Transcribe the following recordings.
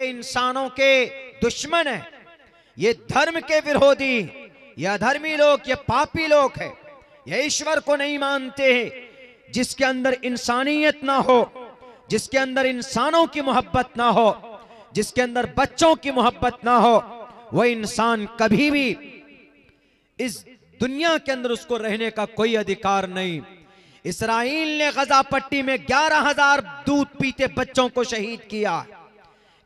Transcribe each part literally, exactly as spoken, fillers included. ये इंसानों के दुश्मन है, ये धर्म के विरोधी, ये अधर्मी लोग, ये पापी लोग है, ये ईश्वर को नहीं मानते हैं। जिसके अंदर इंसानियत ना हो, जिसके अंदर इंसानों की मोहब्बत ना हो, जिसके अंदर बच्चों की मोहब्बत ना हो, वह इंसान कभी भी इस दुनिया के अंदर उसको रहने का कोई अधिकार नहीं। इसराइल ने गजा पट्टी में ग्यारह हजार दूध पीते बच्चों को शहीद किया।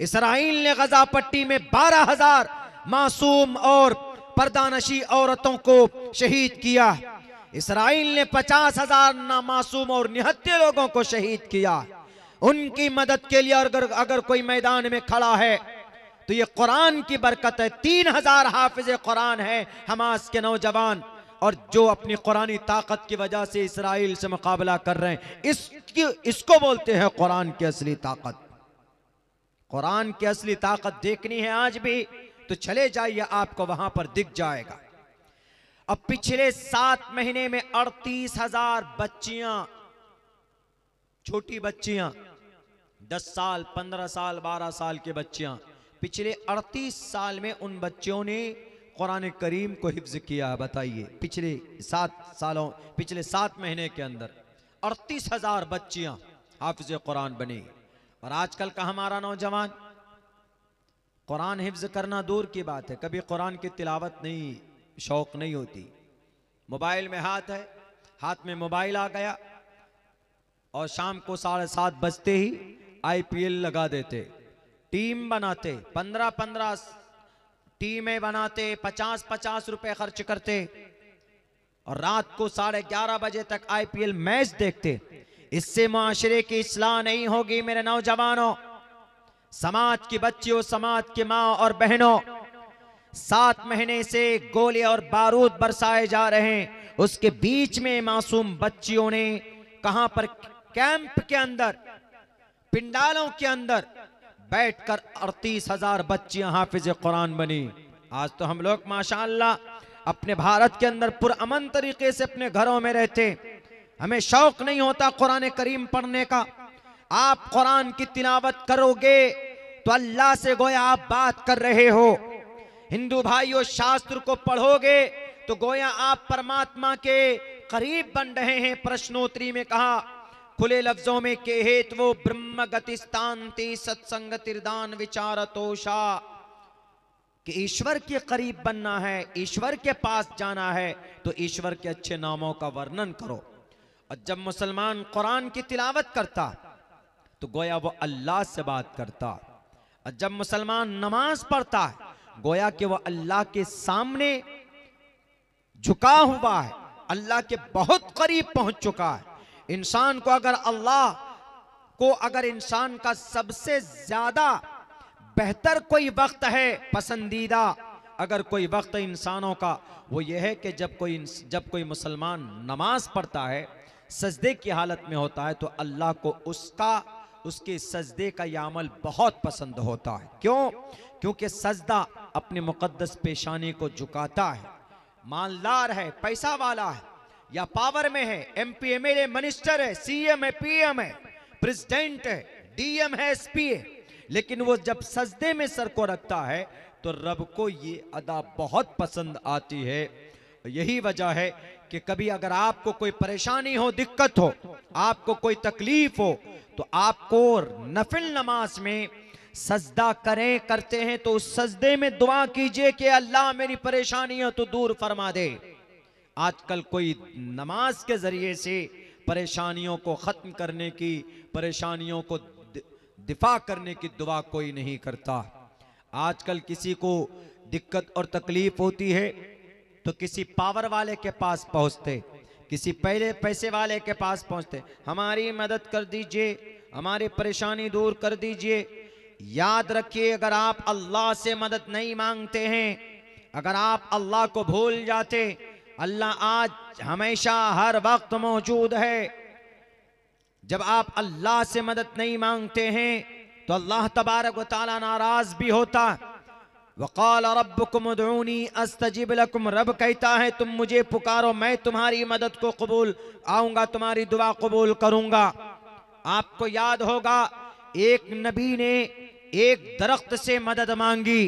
इसराइल ने गजा पट्टी में बारह हजार मासूम और पर्दानशी औरतों को शहीद किया। इसराइल ने पचास हजार नामासूम और निहत्थे लोगों को शहीद किया। उनकी मदद के लिए अगर अगर कोई मैदान में खड़ा है तो ये कुरान की बरकत है। तीन हजार हाफिज कुरान है हमास के नौजवान, और जो अपनी कुरानी ताकत की वजह से इसराइल से मुकाबला कर रहे हैं। इसकी इसको बोलते हैं कुरान की असली ताकत। कुरान की असली ताकत देखनी है आज भी तो चले जाइए, आपको वहां पर दिख जाएगा। अब पिछले सात महीने में अड़तीस हजार बच्चियां, छोटी बच्चियां, दस साल, पंद्रह साल, बारह साल की बच्चियां, पिछले अड़तीस साल में उन बच्चियों ने कुरान करीम को हिफ्ज किया। बताइए, पिछले सात सालों पिछले सात महीने के अंदर अड़तीस हजार बच्चियां हाफिज कुरान बनी। और आजकल का हमारा नौजवान कुरान हिफ्ज करना दूर की बात है, कभी कुरान की तिलावत नहीं, शौक नहीं होती। मोबाइल में हाथ है, हाथ में मोबाइल आ गया और शाम को साढ़े सात बजते ही आई पी एल लगा देते, टीम बनाते, पंद्रह पंद्रह टीमें बनाते, पचास पचास रुपए खर्च करते और रात को साढ़े ग्यारह बजे तक आई पी एल मैच देखते। इससे माशरे की इस्लाह नहीं होगी मेरे नौजवानों, समाज की बच्चियों, समाज की माँ और बहनों। सात महीने से गोले और बारूद बरसाए जा रहे हैं, उसके बीच में मासूम बच्चियों ने कहां पर कैंप के अंदर, पिंडालों के अंदर बैठकर अड़तीस हजार बच्चियां हाफिज कुरान बनी। आज तो हम लोग माशाल्लाह अपने भारत के अंदर पुरअमन तरीके से अपने घरों में रहते, हमें शौक नहीं होता कुरान करीम पढ़ने का। आप कुरान की तिलावत करोगे तो अल्लाह से गोया आप बात कर रहे हो। हिंदू भाइयों, शास्त्र को पढ़ोगे तो गोया आप परमात्मा के करीब बन रहे हैं। प्रश्नोत्तरी में कहा खुले लफ्जों में के हेत वो ब्रह्म गतिस्तांति सत्संगतिर्दान विचारतोषा, कि ईश्वर के करीब बनना है, ईश्वर के पास जाना है तो ईश्वर के अच्छे नामों का वर्णन करो। और जब मुसलमान कुरान की तिलावत करता तो गोया वो अल्लाह से बात करता। और जब मुसलमान नमाज पढ़ता गोया कि वह अल्लाह के सामने झुका हुआ है, अल्लाह के बहुत करीब पहुंच चुका है। इंसान को अगर अल्लाह को अगर इंसान का सबसे ज्यादा बेहतर कोई वक्त है, पसंदीदा अगर कोई वक्त इंसानों का, वो यह है कि जब कोई जब कोई मुसलमान नमाज पढ़ता है, सजदे की हालत में होता है तो अल्लाह को उसका उसके सजदे का यह अमल बहुत पसंद होता है। क्यों? क्योंकि सजदा अपने मुकद्दस पेशानी को झुकाता है। मालदार है, पैसा वाला है या पावर में है, M P, M L A, minister है, सी एम है, पी एम है, प्रेसिडेंट है, डी एम है, एस पी है, लेकिन वो जब सजदे में सर को रखता है तो रब को ये अदा बहुत पसंद आती है। यही वजह है कि कभी अगर आपको कोई परेशानी हो, दिक्कत हो, आपको कोई तकलीफ हो तो आपको नफिल नमाज में सजदा करें करते हैं तो उस सजदे में दुआ कीजिए कि अल्लाह मेरी परेशानियों तो दूर फरमा दे। आजकल कोई नमाज के जरिए से परेशानियों को खत्म करने की, परेशानियों को दिफा करने की दुआ कोई नहीं करता। आजकल किसी को दिक्कत और तकलीफ होती है तो किसी पावर वाले के पास पहुंचते, किसी पहले पैसे वाले के पास पहुंचते, हमारी मदद कर दीजिए, हमारी परेशानी दूर कर दीजिए। याद रखिए, अगर आप अल्लाह से मदद नहीं मांगते हैं, अगर आप अल्लाह को भूल जाते, अल्लाह आज हमेशा हर वक्त मौजूद है। जब आप अल्लाह से मदद नहीं मांगते हैं तो अल्लाह तबारक व तआला नाराज भी होता। वक़ाल रब्बुकुम उदऊनी अस्तजिब लकुम, रब कहता है तुम मुझे पुकारो, मैं तुम्हारी मदद को कबूल आऊँगा, तुम्हारी दुआ कबूल करूँगा। आपको याद होगा एक नबी ने एक दरख्त से मदद मांगी,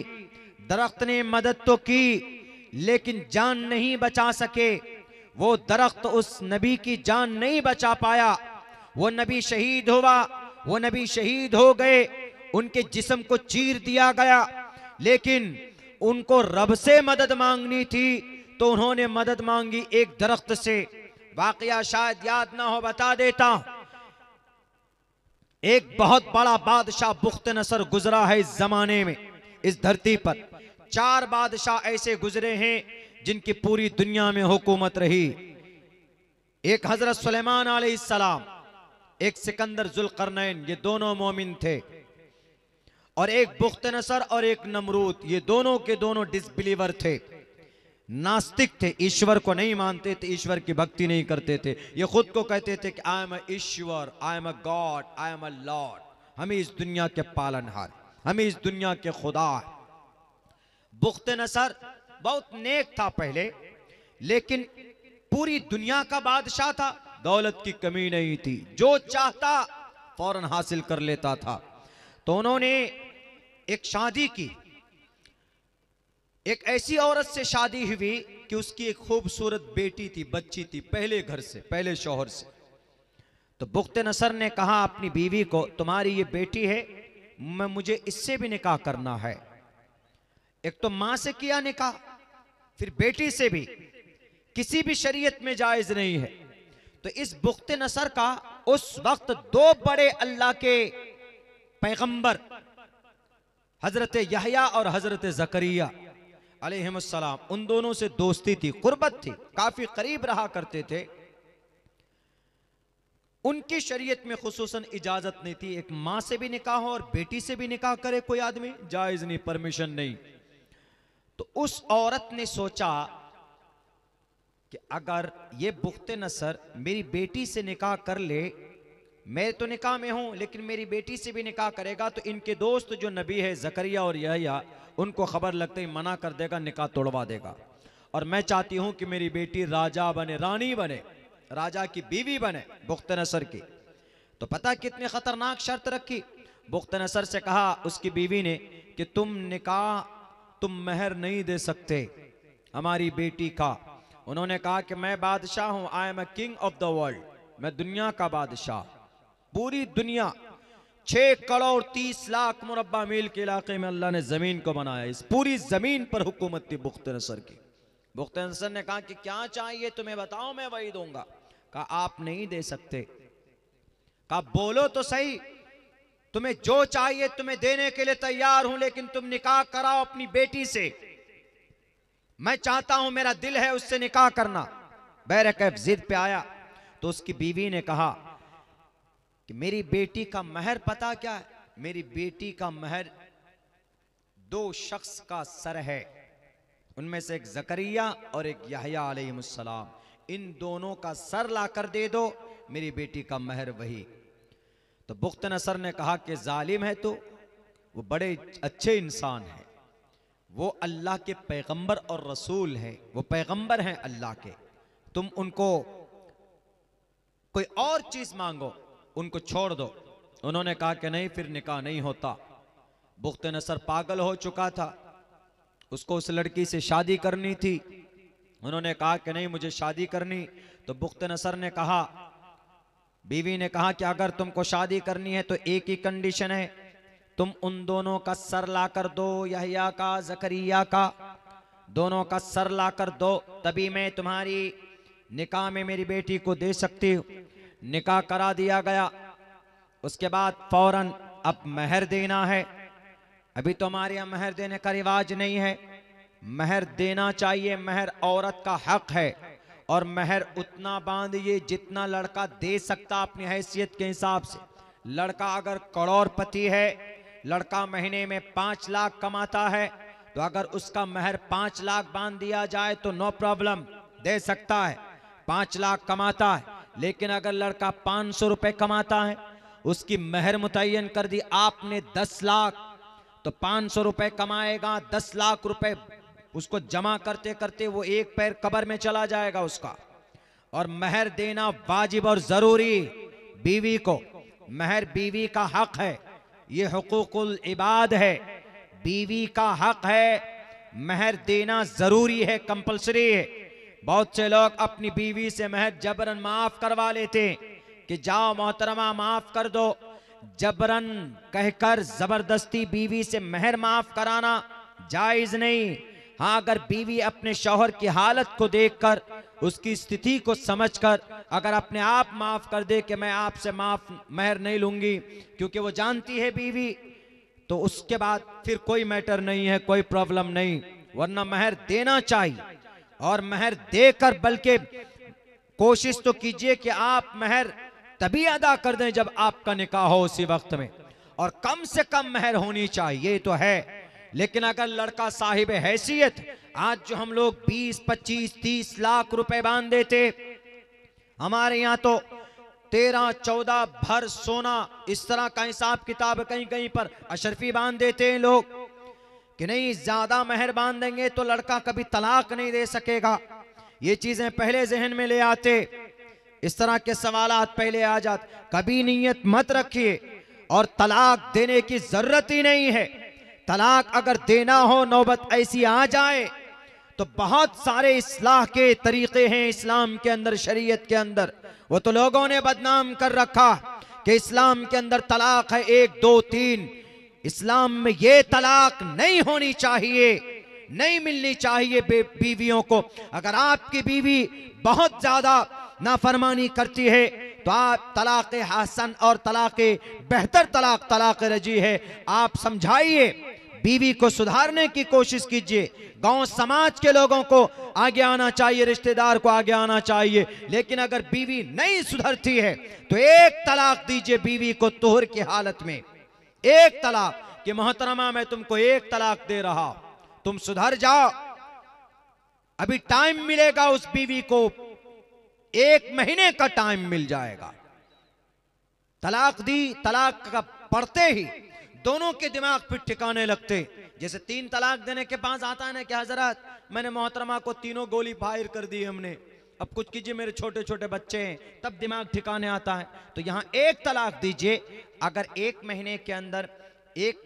दरख्त ने मदद तो की लेकिन जान नहीं बचा सके। वो दरख्त उस नबी की जान नहीं बचा पाया, वो नबी शहीद हुआ, वो नबी शहीद हो गए, उनके जिस्म को चीर दिया गया। लेकिन उनको रब से मदद मांगनी थी तो उन्होंने मदद मांगी एक दरख्त से। वाकया शायद याद ना हो, बता देता हूं। एक बहुत बड़ा बादशाह बुख्त नसर गुजरा है इस जमाने में, इस धरती पर। चार बादशाह ऐसे गुजरे हैं जिनकी पूरी दुनिया में हुकूमत रही। एक हजरत सुलेमान अलैहिस्सलाम, एक सिकंदर जुलकरनैन, ये दोनों मोमिन थे। और एक बुख्त नसर और एक नमरूद, ये दोनों के दोनों डिसबिलीवर थे, नास्तिक थे, ईश्वर को नहीं मानते थे, ईश्वर की भक्ति नहीं करते थे। ये खुद को कहते थे कि I am a Ishwar, I am a god, I am a lord, हमें इस दुनिया के पालनहार, हमें इस दुनिया के खुदा। बुख्त नसर बहुत नेक था पहले, लेकिन पूरी दुनिया का बादशाह था, दौलत की कमी नहीं थी, जो चाहता फौरन हासिल कर लेता था। तो उन्होंने एक शादी की, एक ऐसी औरत से शादी हुई कि उसकी एक खूबसूरत बेटी थी, बच्ची थी, पहले घर से, पहले शौहर से। तो बुख्त नसर ने कहा अपनी बीवी को, तुम्हारी ये बेटी है, मैं मुझे इससे भी निकाह करना है। एक तो माँ से किया निकाह, फिर बेटी से भी, किसी भी शरीयत में जायज नहीं है। तो इस बुख्त नसर का उस वक्त दो बड़े अल्लाह के पैगंबर, हजरत यहया और हजरत जकरिया अलैहिमुस्सलाम, उन दोनों से दोस्ती थी, कुर्बत थी, काफी करीब रहा करते थे। उनकी शरीयत में खुसूसन इजाजत नहीं थी, एक माँ से भी निकाह हो और बेटी से भी निकाह करे कोई आदमी, जायज नहीं, परमिशन नहीं। तो उस औरत ने सोचा कि अगर ये बुख्त नसर मेरी बेटी से निकाह कर ले, मैं तो निकाह में हूं, लेकिन मेरी बेटी से भी निकाह करेगा तो इनके दोस्त जो नबी है जकरिया और यहया, उनको खबर लगते ही मना कर देगा, निकाह तोड़वा देगा। और मैं चाहती हूं कि मेरी बेटी राजा बने, रानी बने, राजा की बीवी बने बुख्त नसर की। तो पता कितने खतरनाक शर्त रखी। बुख्त नसर से कहा उसकी बीवी ने कि तुम निकाह, तुम मेहर नहीं दे सकते हमारी बेटी का। उन्होंने कहा कि मैं बादशाह हूँ, I am a king of the world, मैं दुनिया का बादशाह, पूरी दुनिया छह करोड़ तीस लाख मुरब्बा मील के इलाके में अल्लाह ने जमीन को बनाया, इस पूरी जमीन पर हुकूमत थी बुख्त नसर की। बुख्त नसर ने कहा कि क्या चाहिए तुम्हें, बताओ, मैं वही दूंगा। कहा आप नहीं दे सकते। कहा बोलो तो सही, तुम्हें जो चाहिए तुम्हें देने के लिए तैयार हूं, लेकिन तुम निकाह कराओ अपनी बेटी से, मैं चाहता हूं, मेरा दिल है उससे निकाह करना। बैरकैफ जिद पे आया तो उसकी बीवी ने कहा कि मेरी बेटी का महर पता क्या है, मेरी बेटी का महर दो शख्स का सर है, उनमें से एक जकरिया और एक यहया अलैहिमुस्सलाम, इन दोनों का सर लाकर दे दो, मेरी बेटी का महर वही। तो बुख्त नसर ने कहा कि जालिम है तो, वो बड़े अच्छे इंसान हैं, वो अल्लाह के पैगंबर और रसूल हैं, वो पैगंबर हैं अल्लाह के, तुम उनको कोई और चीज़ मांगो, उनको छोड़ दो। उन्होंने कहा कि नहीं, फिर निकाह नहीं होता। बुख्त नसर पागल हो चुका था, उसको उस लड़की से शादी करनी थी। उन्होंने कहा कि नहीं, मुझे शादी करनी। तो बुख्त नसर ने कहा, बीवी ने कहा कि अगर तुमको शादी करनी है तो एक ही कंडीशन है, तुम उन दोनों का सर लाकर दो, यहया का, जकरिया का, दोनों का सर लाकर दो, तभी मैं तुम्हारी निकाह में मेरी बेटी को दे सकती हूँ। निकाह करा दिया गया। उसके बाद फौरन अब महर देना है, अभी तो हमारे यहाँ महर देने का रिवाज नहीं है, महर देना चाहिए, महर औरत का हक है। और महर उतना बांधिए जितना लड़का दे सकता अपनी हैसियत के हिसाब से। लड़का अगर करोड़पति है, लड़का महीने में पाँच लाख कमाता है, तो अगर उसका महर पाँच लाख बांध दिया जाए तो नो प्रॉब्लम, दे सकता है, पाँच लाख कमाता है। लेकिन अगर लड़का पाँच सौ रुपये कमाता है, उसकी महर मुतय्यन कर दी आपने दस लाख, तो पाँच सौ रुपये कमाएगा, दस लाख रुपए उसको जमा करते करते वो एक पैर कब्र में चला जाएगा उसका। और महर देना वाजिब और ज़रूरी बीवी को, महर बीवी का हक है, ये हुकूकुल इबाद है। बीवी का हक है, महर देना जरूरी है, कंपलसरी है। बहुत से लोग अपनी बीवी से महर जबरन माफ करवा लेते हैं कि जाओ मोहतरमा माफ कर दो। जबरन कहकर जबरदस्ती बीवी से महर माफ कराना जायज नहीं। हाँ, अगर बीवी अपने शौहर की हालत को देखकर, उसकी स्थिति को समझकर अगर अपने आप माफ कर दे कि मैं आपसे माफ महर नहीं लूंगी, क्योंकि वो जानती है बीवी, तो उसके बाद फिर कोई मैटर नहीं है, कोई प्रॉब्लम नहीं। वरना महर देना चाहिए। और महर देकर, बल्कि कोशिश तो कीजिए कि आप महर तभी अदा कर दें जब आपका निकाह हो उसी वक्त में, और कम से कम महर होनी चाहिए, ये तो है। लेकिन अगर लड़का साहिब हैसियत, आज जो हम लोग बीस, पच्चीस, तीस लाख रुपए बांध देते, हमारे यहाँ तो तेरह, चौदह भर सोना, इस तरह का हिसाब किताब, कहीं कहीं पर अशरफी बांध देते हैं लोग कि नहीं ज्यादा महर बांध देंगे तो लड़का कभी तलाक नहीं दे सकेगा। ये चीजें पहले जहन में ले आते, इस तरह के सवालात पहले आ जाते। कभी नीयत मत रखिए और तलाक देने की जरूरत ही नहीं है। तलाक अगर देना हो, नौबत ऐसी आ जाए तो बहुत सारे इस्लाह के तरीके हैं इस्लाम के अंदर, शरीयत के अंदर। वो तो लोगों ने बदनाम कर रखा कि इस्लाम के अंदर तलाक है एक, दो, तीन। इस्लाम में ये तलाक नहीं होनी चाहिए, नहीं मिलनी चाहिए बीवियों को। अगर आपकी बीवी बहुत ज्यादा नाफरमानी करती है तो आप तलाक हसन और तलाक बेहतर तलाक तलाक रजी है, आप समझाइए, बीवी को सुधारने की कोशिश कीजिए। गांव समाज के लोगों को आगे आना चाहिए, रिश्तेदार को आगे आना चाहिए। लेकिन अगर बीवी नहीं सुधरती है तो एक तलाक दीजिए बीवी को तोहर की हालत में। एक तलाक कि मोहतरमा मैं तुमको एक तलाक दे रहा हूं, तुम सुधर जाओ। अभी टाइम मिलेगा उस बीवी को, एक महीने का टाइम मिल जाएगा। तलाक दी, तलाक का पढ़ते ही दोनों के दिमाग पर ठिकाने लगते। जैसे तीन तलाक देने के पास आता है ना कि हजरत मैंने मोहतरमा को तीनों गोली फायर कर दी हमने, अब कुछ कीजिए मेरे छोटे छोटे बच्चे हैं, तब दिमाग ठिकाने आता है। तो यहाँ एक तलाक दीजिए। अगर एक महीने के अंदर एक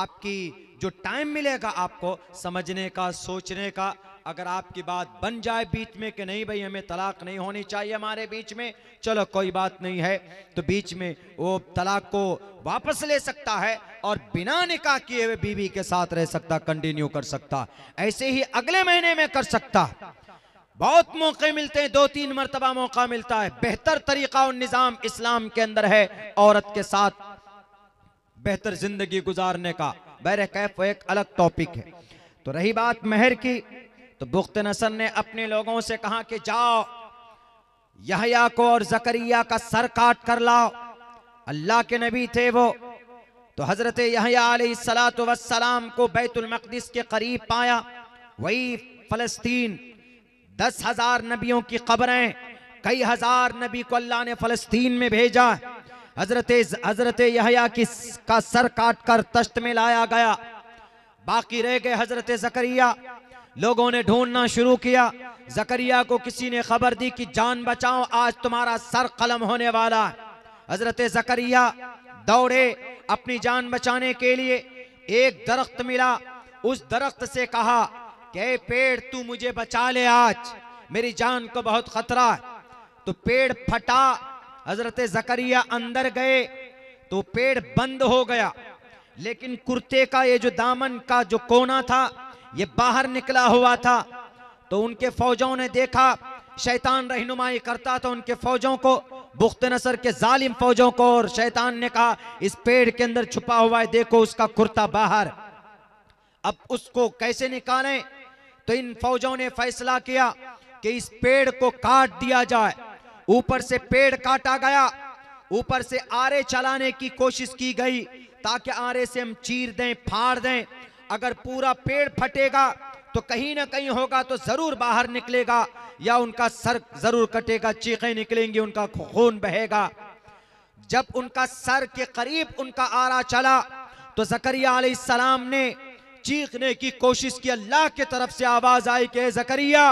आपकी जो टाइम मिलेगा आपको समझने का, सोचने का, अगर आपकी बात बन जाए बीच में कि नहीं भाई हमें तलाक नहीं होनी चाहिए हमारे बीच में, चलो कोई बात नहीं है, तो बीच में वो तलाक को वापस ले सकता है और बिना निकाह किए हुए बीवी के साथ रह सकता, कंटिन्यू कर सकता। ऐसे ही अगले महीने में कर सकता। बहुत मौके मिलते हैं, दो तीन मरतबा मौका मिलता है। बेहतर तरीका और निज़ाम इस्लाम के अंदर है औरत के साथ बेहतर जिंदगी गुजारने का। बहरकैफ एक अलग टॉपिक है। तो रही बात महर की, तो बुख्त नसर ने अपने लोगों से कहा कि जाओ यहया को और जकरिया का सर काट कर लाओ। अल्लाह के नबी थे वो, तो हजरत यहया अलैहिस्सलातु वस्सलाम को बैतुल मक़दिस के करीब पाया। वही फलस्तीन, दस हजार नबियों की कब्रें, कई हजार नबी को अल्लाह ने फलस्तीन में भेजा। हजरत हजरत यहया की का सर काट कर तश्त में लाया गया। बाकी रह गए हजरत जकरिया। लोगों ने ढूंढना शुरू किया। जकरिया को किसी ने खबर दी कि जान बचाओ, आज तुम्हारा सर कलम होने वाला है। हजरत जकरिया दौड़े अपनी जान बचाने के लिए। एक दरख्त मिला, उस दरख्त से कहा कि पेड़ तू मुझे बचा ले, आज मेरी जान को बहुत खतरा है। तो पेड़ फटा, हजरत जकरिया अंदर गए तो पेड़ बंद हो गया, लेकिन कुर्ते का ये जो दामन का जो कोना था ये बाहर निकला हुआ था। तो उनके फौजों ने देखा, शैतान रहनुमाई करता था उनके फौजों को, बुख्त नसर के जालिम फौजों को, और शैतान ने कहा इस पेड़ के अंदर छुपा हुआ है, देखो उसका कुर्ता बाहर, अब उसको कैसे निकालें। तो इन फौजों ने फैसला किया कि इस पेड़ को काट दिया जाए। ऊपर से पेड़ काटा गया, ऊपर से आरे चलाने की कोशिश की गई ताकि आरे से हम चीर दें, फाड़ दें। अगर पूरा पेड़ फटेगा तो कहीं ना कहीं होगा तो जरूर बाहर निकलेगा या उनका सर जरूर कटेगा, चीखें निकलेंगी, उनका खून बहेगा। जब उनका सर के करीब उनका आरा चला तो जकरिया अलैहिस्सलाम ने चीखने की कोशिश की। अल्लाह की तरफ से आवाज आई कि जकरिया,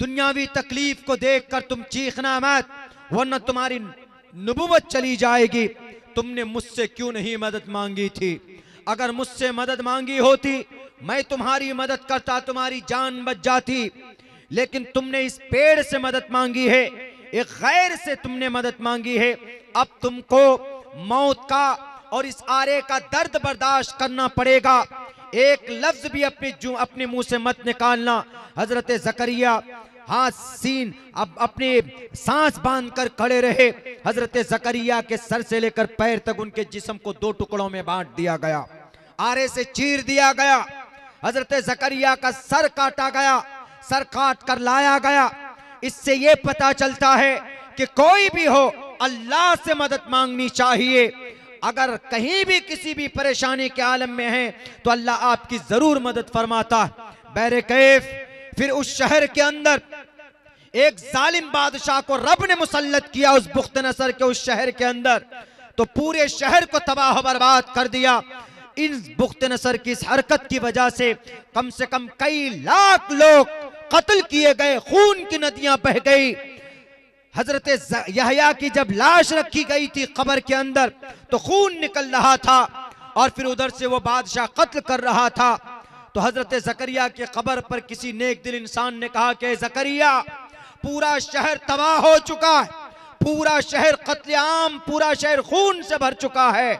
दुनियावी तकलीफ को देखकर तुम चीखना मत, वरना तुम्हारी नबुवत चली जाएगी, तुमने मुझसे क्यों नहीं मदद मांगी थी। अगर मुझसे मदद मांगी होती मैं तुम्हारी मदद करता, तुम्हारी जान बच जाती। लेकिन तुमने इस पेड़ से मदद मांगी है, एक गैर से तुमने मदद मांगी है। अब तुमको मौत का और इस आरे का दर्द बर्दाश्त करना पड़ेगा। एक लफ्ज भी अपने जू अपने मुंह से मत निकालना। हजरत जकरिया हाथ सीन अब अपने सांस बांधकर खड़े रहे। हजरत जकरिया के सर से लेकर पैर तक उनके जिस्म को दो टुकड़ों में बांट दिया गया, आरे से चीर दिया गया। हजरत जकरिया का सर काटा गया, सर काट कर लाया गया। इससे ये पता चलता है कि कोई भी हो अल्लाह से मदद मांगनी चाहिए। अगर कहीं भी किसी भी परेशानी के आलम में है तो अल्लाह आपकी जरूर मदद फरमाता। बैरकैफ फिर उस शहर के अंदर एक जालिम बादशाह को रब ने मुसल्लत किया, उस बुख्त नसर के उस शहर के अंदर, तो पूरे शहर को तबाह बर्बाद कर दिया। इस बुख्त नसर की इस हरकत की वजह से कम से कम कई लाख लोग कत्ल किए गए, खून की नदियां बह गई। हजरत यहया की जब लाश रखी गई थी कब्र के अंदर तो खून निकल रहा था और फिर उधर से वो बादशाह कत्ल कर रहा था। तो हजरत जकरिया के कब्र पर किसी नेक दिल इंसान ने कहा कि जकरिया, पूरा शहर तबाह हो चुका है, पूरा शहर कत्लेआम, पूरा शहर खून से भर चुका है,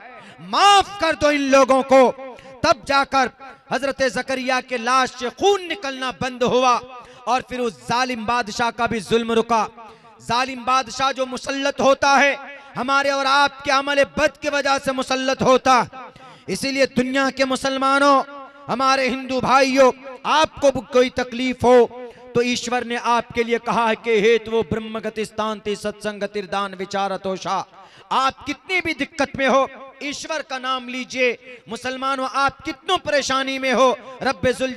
माफ कर दो इन लोगों को। तब जाकर हजरत जकरिया के लाश से खून निकलना बंद हुआ और फिर उस जालिम बादशाह का भी जुल्म रुका। जालिम बादशाह जो मुसल्लत होता है हमारे और आपके अमल बद की वजह से मुसल्लत होता। इसीलिए दुनिया के मुसलमानों, हमारे हिंदू भाइयों, आपको कोई तकलीफ हो तो ईश्वर ने आपके लिए कहा है कि हेतु वो ब्रह्मगतिस्तान ती सत्संगतिर दान विचारतोषा। आप कितनी भी दिक्कत में हो ईश्वर का नाम लीजिए। मुसलमानों, आप कितनों परेशानी में हो, रब्बे जुल